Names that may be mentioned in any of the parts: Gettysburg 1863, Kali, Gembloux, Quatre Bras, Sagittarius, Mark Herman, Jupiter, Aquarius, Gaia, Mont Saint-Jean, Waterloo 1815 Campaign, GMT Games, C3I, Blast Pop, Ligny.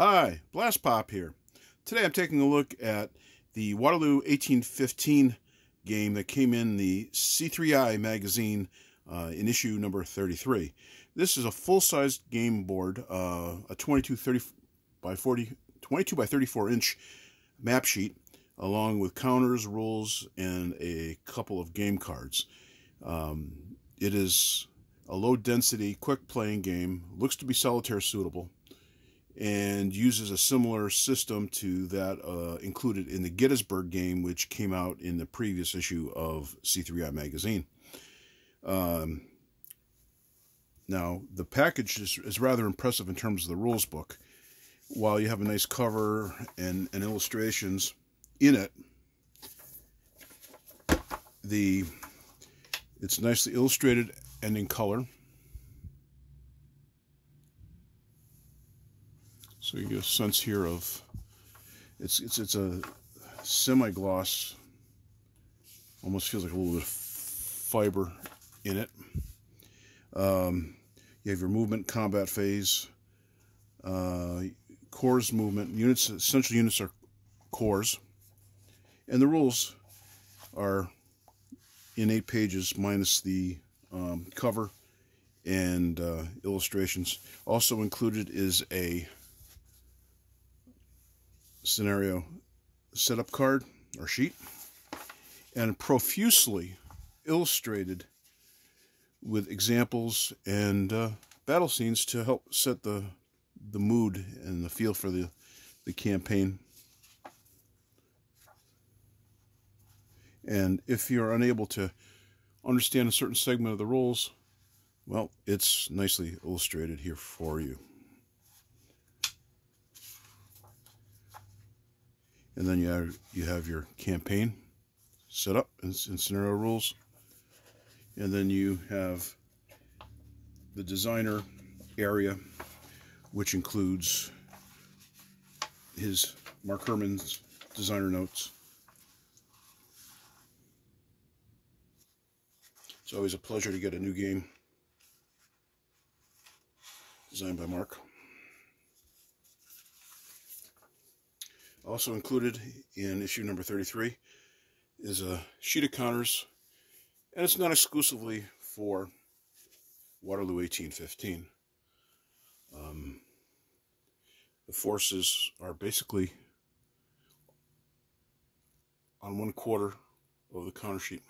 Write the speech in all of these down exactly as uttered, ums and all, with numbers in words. Hi, Blast Pop here. Today I'm taking a look at the Waterloo eighteen fifteen game that came in the C three I magazine uh, in issue number thirty-three. This is a full-sized game board, uh, a twenty-two by forty, twenty-two by thirty-four inch map sheet, along with counters, rules, and a couple of game cards. Um, it is a low-density, quick-playing game. Looks to be solitaire suitable, and uses a similar system to that uh, included in the Gettysburg game, which came out in the previous issue of C three I magazine. Um, now, the package is, is rather impressive in terms of the rules book. While you have a nice cover and, and illustrations in it, the it's nicely illustrated and in color. So you get a sense here of it's it's it's a semi-gloss. Almost feels like a little bit of fiber in it. Um, you have your movement, combat phase, uh, cores movement units. Essential units are cores, and the rules are in eight pages minus the um, cover and uh, illustrations. Also included is a scenario setup card or sheet, and profusely illustrated with examples and uh, battle scenes to help set the the mood and the feel for the the campaign. And if you're unable to understand a certain segment of the rules, well, it's nicely illustrated here for you. And then you have, you have your campaign set up and, and scenario rules. And then you have the designer area, which includes his Mark Herman's designer notes. It's always a pleasure to get a new game designed by Mark. Also included in issue number thirty-three is a sheet of counters, and it's not exclusively for Waterloo eighteen fifteen. Um, the forces are basically on one quarter of the counter sheet.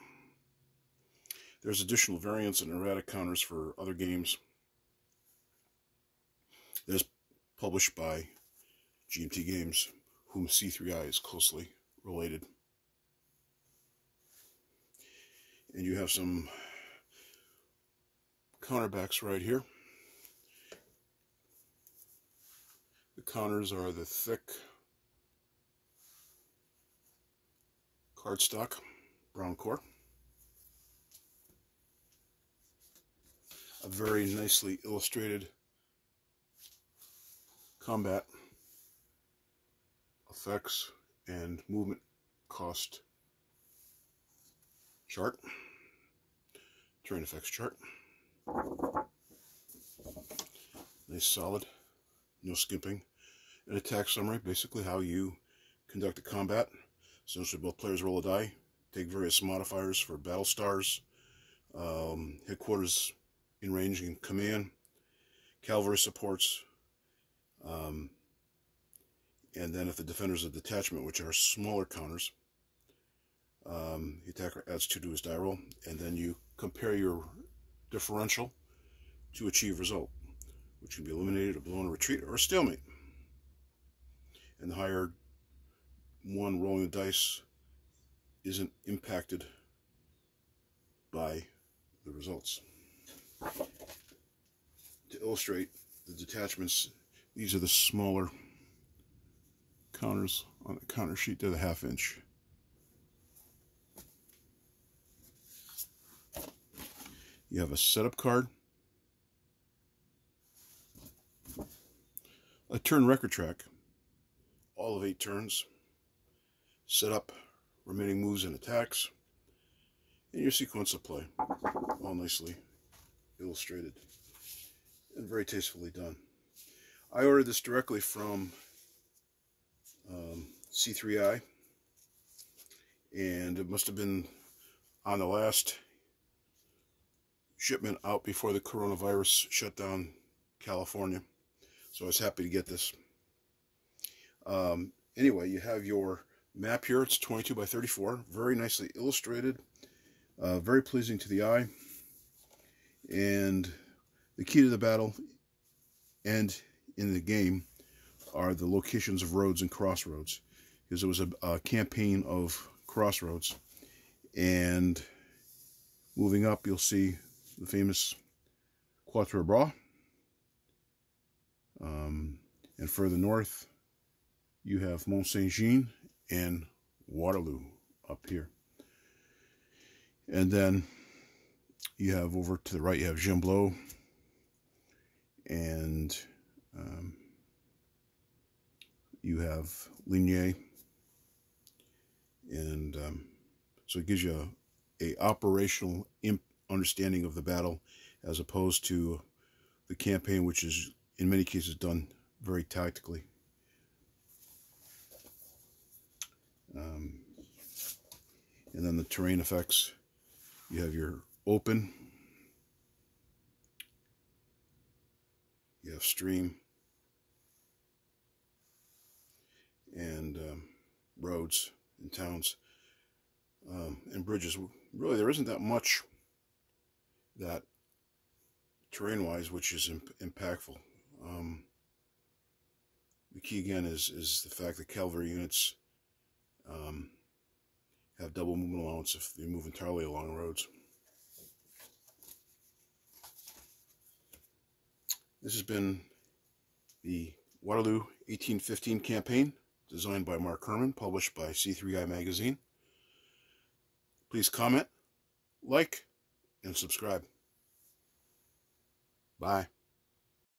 There's additional variants and erratic counters for other games. It is published by G M T Games, whom C three I is closely related. And you have some counterbacks right here. The counters are the thick cardstock brown core. A very nicely illustrated combat effects and movement cost chart, terrain effects chart. Nice, solid, no skimping. An attack summary, basically how you conduct a combat. Essentially, both players roll a die, take various modifiers for battle stars, um, headquarters in range and command, cavalry supports, um, and then if the defenders of detachment, which are smaller counters, um, the attacker adds two to his die roll, and then you compare your differential to achieve result, which can be eliminated, a blown retreat, or a stalemate. And the higher one rolling the dice isn't impacted by the results. To illustrate the detachments, these are the smaller counters on the counter sheet. They're the half inch. You have a setup card, a turn record track, all of eight turns, setup, remaining moves and attacks, and your sequence of play, all nicely illustrated and very tastefully done. I ordered this directly from um, C three I, and it must have been on the last shipment out before the coronavirus shut down California, so I was happy to get this. Um, anyway, you have your map here. It's twenty-two by thirty-four, very nicely illustrated, uh, very pleasing to the eye, and the key to the battle and in the game are the locations of roads and crossroads, because it was a, a campaign of crossroads. And moving up, you'll see the famous Quatre Bras, um, and further north you have Mont Saint-Jean and Waterloo up here, and then you have over to the right, you have Gembloux and um, you have Ligny, and um, so it gives you a, a operational imp understanding of the battle, as opposed to the campaign, which is in many cases done very tactically. Um, and then the terrain effects, you have your open, you have stream, and um, roads and towns, um, and bridges. Really, there isn't that much that terrain-wise which is imp impactful. Um, the key again is is the fact that cavalry units um, have double movement allowance if they move entirely along roads. This has been the Waterloo eighteen fifteen Campaign, designed by Mark Herman, published by C three I Magazine. Please comment, like, and subscribe. Bye.